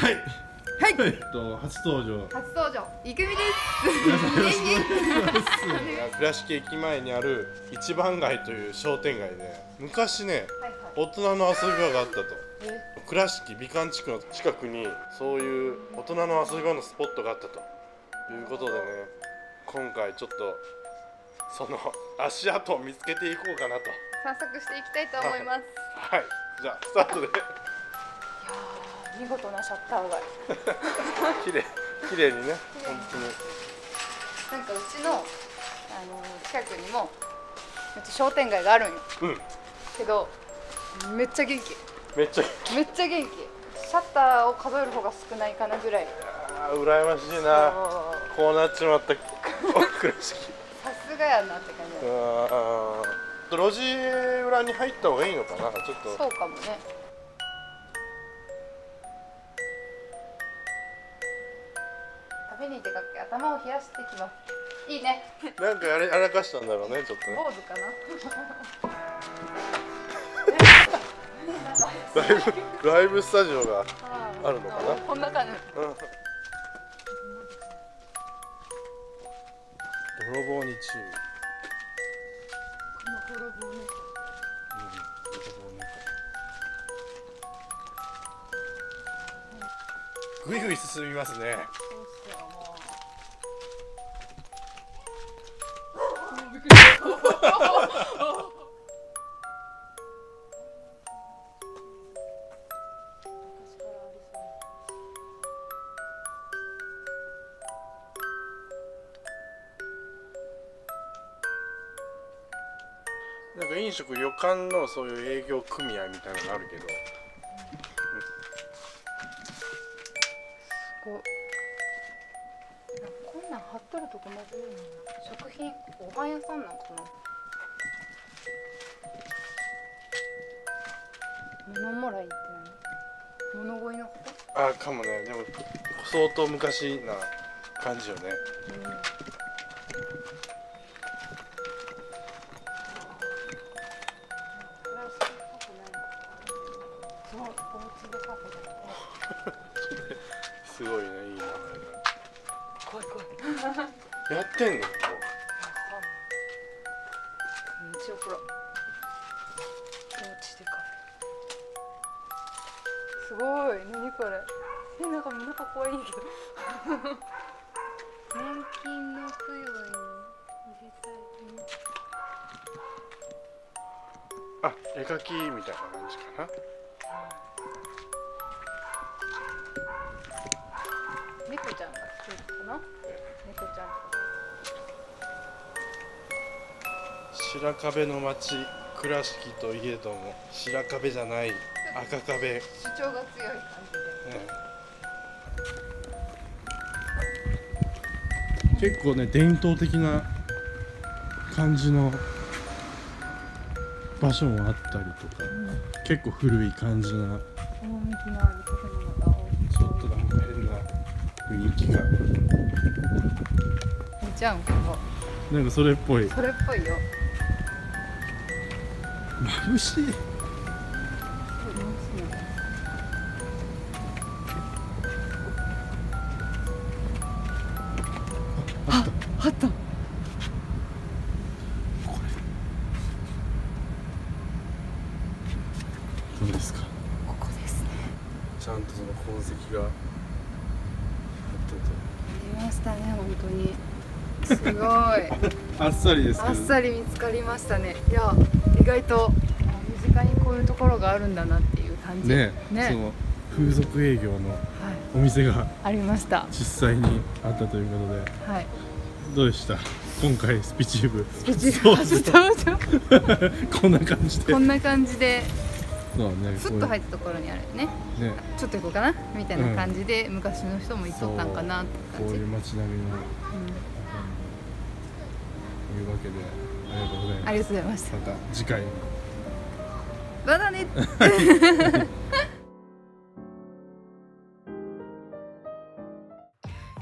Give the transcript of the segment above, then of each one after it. はいはい、初登場いくみです。倉敷駅前にある一番街という商店街で昔ね、大人の遊び場があったと。倉敷美観地区の近くにそういう大人の遊び場のスポットがあったということでね、今回ちょっとその足跡を見つけていこうかなと、散策していきたいと思います。はい、じゃあスタートで。見事なシャッター街。綺麗にね、本当に。なんかうちの近くにもめっちゃ商店街があるんよ。うん。けどめっちゃ元気。めっちゃ元気。シャッターを数える方が少ないかなぐらい。ああ、羨ましいな。こうなっちまった。倉敷。さすがやなって感じ。ああ。路地裏に入った方がいいのかな、ちょっと。そうかもね。に出かけ頭を冷やしてきます。いいね。なんかあらかしたんだろうね、ちょっとね。坊主かな。ライブスタジオがあるのかな。こんな感じ。泥棒に注意。この泥棒ね。ぐいぐい進みますね。なんか飲食旅館のそういう営業組合みたいなのあるけど、こんなん貼っとるとこも多いな。食品おばん屋さんなんかな。物もらいって何？物乞いのこと？あ、かもね。でも相当昔な感じよね。すごいね、いい名前だ。怖い怖い。やってんの？ここ。一応ほら。おうちでカフェ。すごい、何これ。なんか中怖いけど。年金の供養に入れたい。あ、絵描きみたいな感じかな。猫ちゃんが好きかな。猫ちゃん。白壁の町、倉敷といえども、白壁じゃない、赤壁。主張が強い感じで。結構ね、伝統的な感じの場所もあったりとか、結構古い感じな。趣のある建物が多い。ちょっとなんか変な。雰囲気が。じゃん、ここ。なんかそれっぽい。それっぽいよ。眩しい。あ、あった。これ。どうですか。ここですね。ちゃんとその痕跡が。見ましたね、本当にすごい。あっさりですけど。あっさり見つかりましたね。いや、意外と身近にこういうところがあるんだなっていう感じね。その風俗営業のお店が、はい、ありました。実際にあったということで、はい、どうでした今回スピチューブ。スピチューブこんな感じでスッと入ったところにあるよね。ちょっと行こうかなみたいな感じで、昔の人も行っとったんかなって感じ。こういう街並みの、というわけでありがとうございました。また次回。まだね。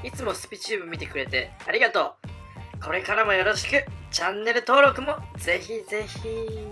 いつもスピチューブ見てくれてありがとう。これからもよろしく。チャンネル登録もぜひぜひ。